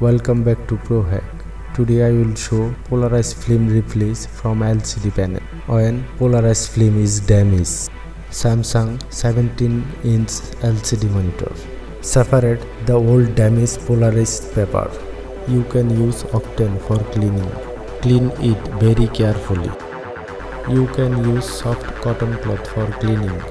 Welcome back to ProHack. Today I will show polarized film replace from LCD panel when polarized film is damaged. Samsung 17-inch LCD monitor. Separate the old damaged polarized paper. You can use Octane for cleaning. Clean it very carefully. You can use soft cotton cloth for cleaning.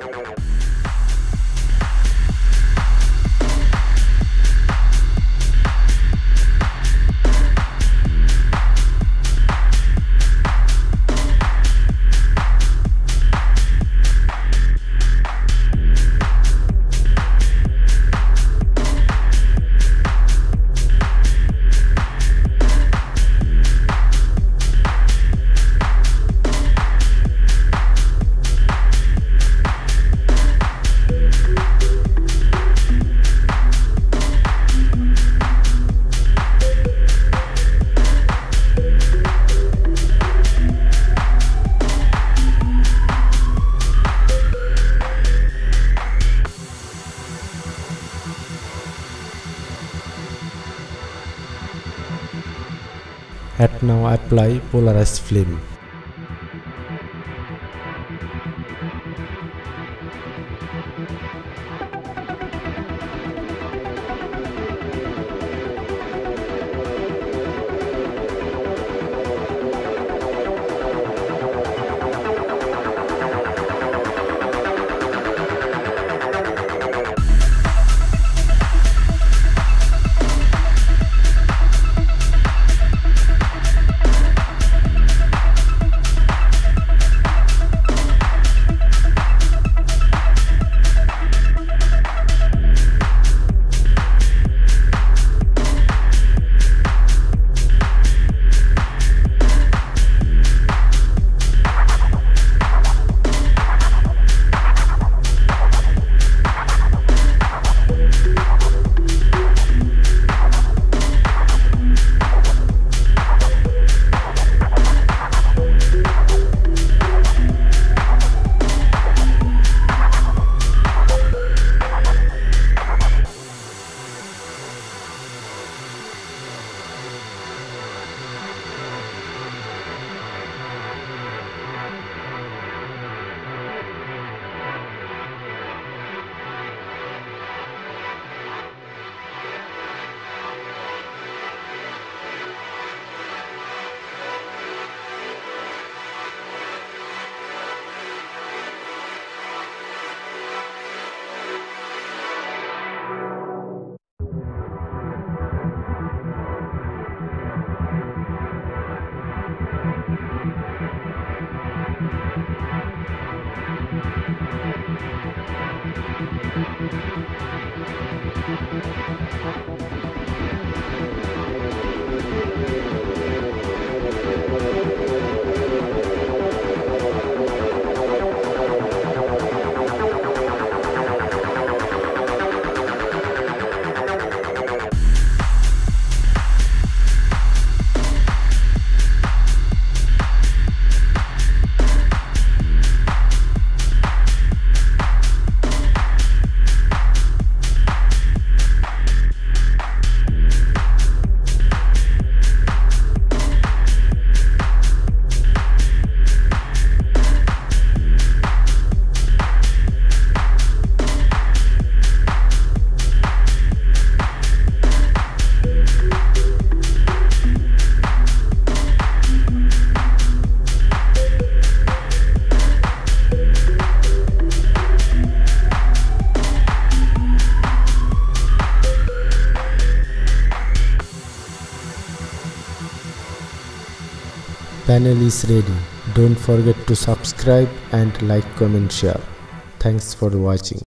And now apply polarized film. Panel is ready. Don't forget to subscribe and like, comment, share. Thanks for watching.